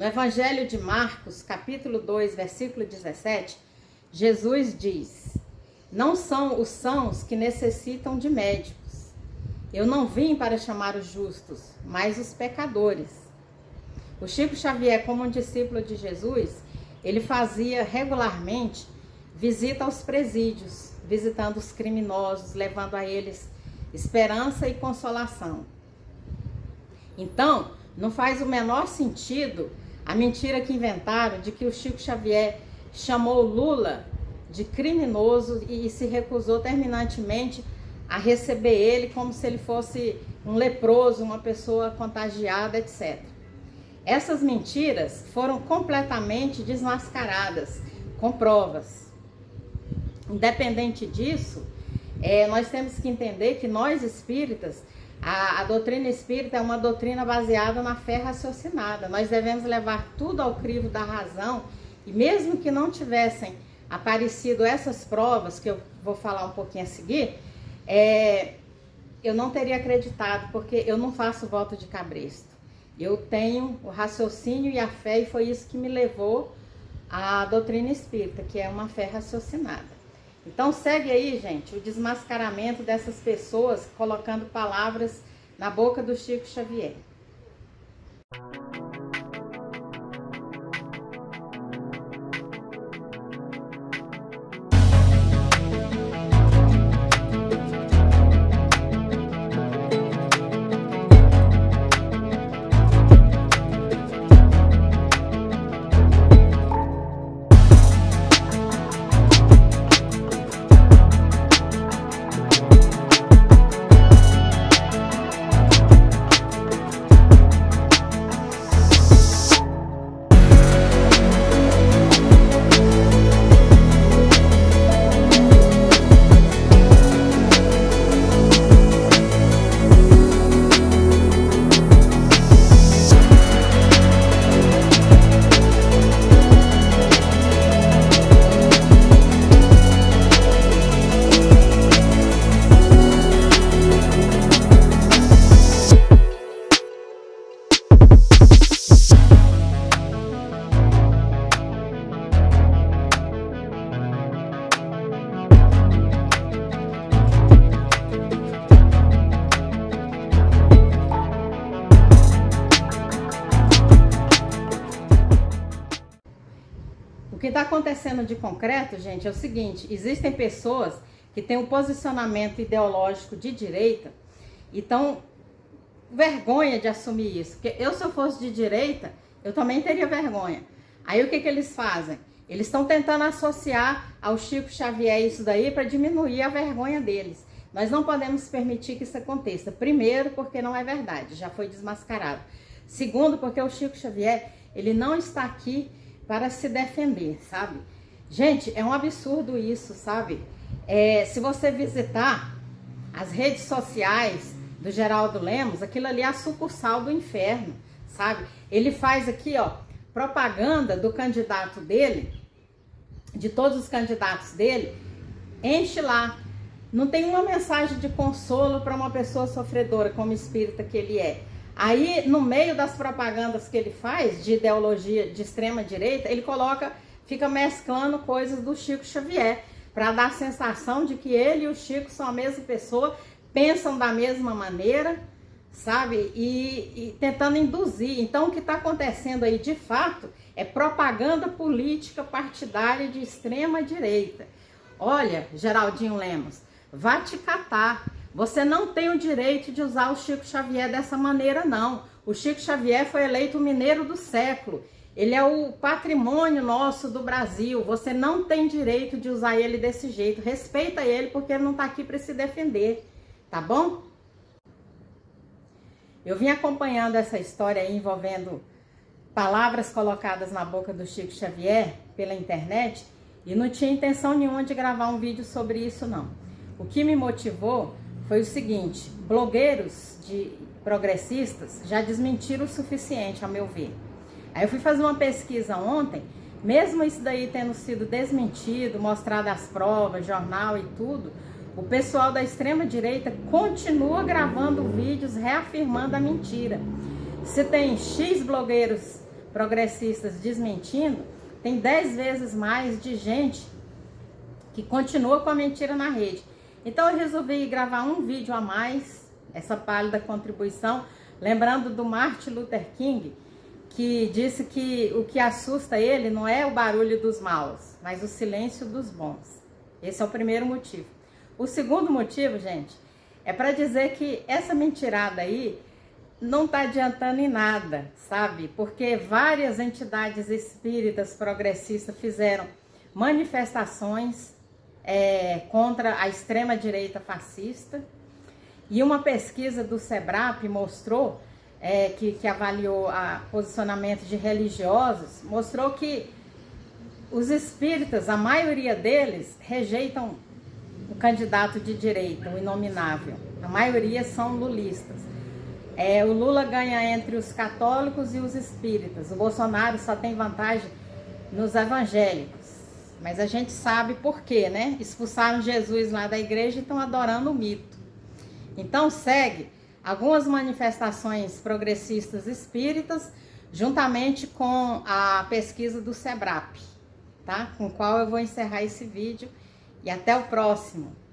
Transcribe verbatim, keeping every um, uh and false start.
No Evangelho de Marcos, capítulo dois, versículo dezessete, Jesus diz: não são os sãos que necessitam de médicos. Eu não vim para chamar os justos, mas os pecadores. O Chico Xavier, como um discípulo de Jesus, ele fazia regularmente visita aos presídios, visitando os criminosos, levando a eles esperança e consolação. Então, não faz o menor sentido a mentira que inventaram de que o Chico Xavier chamou Lula de criminoso e se recusou terminantemente a receber ele como se ele fosse um leproso, uma pessoa contagiada, etcétera. Essas mentiras foram completamente desmascaradas, com provas. Independente disso, é, nós temos que entender que nós espíritas, A, a doutrina espírita é uma doutrina baseada na fé raciocinada. Nós devemos levar tudo ao crivo da razão, e mesmo que não tivessem aparecido essas provas, que eu vou falar um pouquinho a seguir, é, eu não teria acreditado, porque eu não faço voto de cabresto. Eu tenho o raciocínio e a fé, e foi isso que me levou à doutrina espírita, que é uma fé raciocinada. Então segue aí, gente, o desmascaramento dessas pessoas colocando palavras na boca do Chico Xavier. Acontecendo de concreto, gente, é o seguinte: existem pessoas que têm um posicionamento ideológico de direita e estão vergonha de assumir isso, porque eu, se eu fosse de direita, eu também teria vergonha. Aí o que que eles fazem? Eles estão tentando associar ao Chico Xavier isso daí para diminuir a vergonha deles. Nós não podemos permitir que isso aconteça. Primeiro, porque não é verdade, já foi desmascarado. Segundo, porque o Chico Xavier, ele não está aqui para se defender, sabe? Gente, é um absurdo isso, sabe? É, se você visitar as redes sociais do Geraldo Lemos, aquilo ali é a sucursal do inferno, sabe? Ele faz aqui, ó, propaganda do candidato dele, de todos os candidatos dele, enche lá. Não tem uma mensagem de consolo para uma pessoa sofredora, como espírita que ele é. Aí, no meio das propagandas que ele faz, de ideologia de extrema direita, ele coloca, fica mesclando coisas do Chico Xavier, para dar a sensação de que ele e o Chico são a mesma pessoa, pensam da mesma maneira, sabe? E, e tentando induzir. Então, o que está acontecendo aí, de fato, é propaganda política partidária de extrema direita. Olha, Geraldinho Lemos, vá te catar. Você não tem o direito de usar o Chico Xavier dessa maneira, não. O Chico Xavier foi eleito mineiro do século. Ele é o patrimônio nosso do Brasil. Você não tem direito de usar ele desse jeito. Respeita ele, porque ele não está aqui para se defender, tá bom? Eu vim acompanhando essa história aí envolvendo palavras colocadas na boca do Chico Xavier pela internet, e não tinha intenção nenhuma de gravar um vídeo sobre isso, não. O que me motivou foi o seguinte: blogueiros de progressistas já desmentiram o suficiente, a meu ver. Aí eu fui fazer uma pesquisa ontem, mesmo isso daí tendo sido desmentido, mostrado as provas, jornal e tudo, o pessoal da extrema direita continua gravando vídeos reafirmando a mentira. Se tem X blogueiros progressistas desmentindo, tem dez vezes mais de gente que continua com a mentira na rede. Então eu resolvi gravar um vídeo a mais, essa pálida contribuição, lembrando do Martin Luther King, que disse que o que assusta ele não é o barulho dos maus, mas o silêncio dos bons. Esse é o primeiro motivo. O segundo motivo, gente, é para dizer que essa mentirada aí não tá adiantando em nada, sabe? Porque várias entidades espíritas progressistas fizeram manifestações é, contra a extrema-direita fascista, e uma pesquisa do SEBRAP mostrou, é, que, que avaliou a posicionamento de religiosos, mostrou que os espíritas, a maioria deles, rejeitam o candidato de direita, o inominável. A maioria são lulistas. É, o Lula ganha entre os católicos e os espíritas. O Bolsonaro só tem vantagem nos evangélicos. Mas a gente sabe por quê, né? Expulsaram Jesus lá da igreja e estão adorando o mito. Então segue algumas manifestações progressistas espíritas, juntamente com a pesquisa do SEBRAP, tá? Com o qual eu vou encerrar esse vídeo. E até o próximo.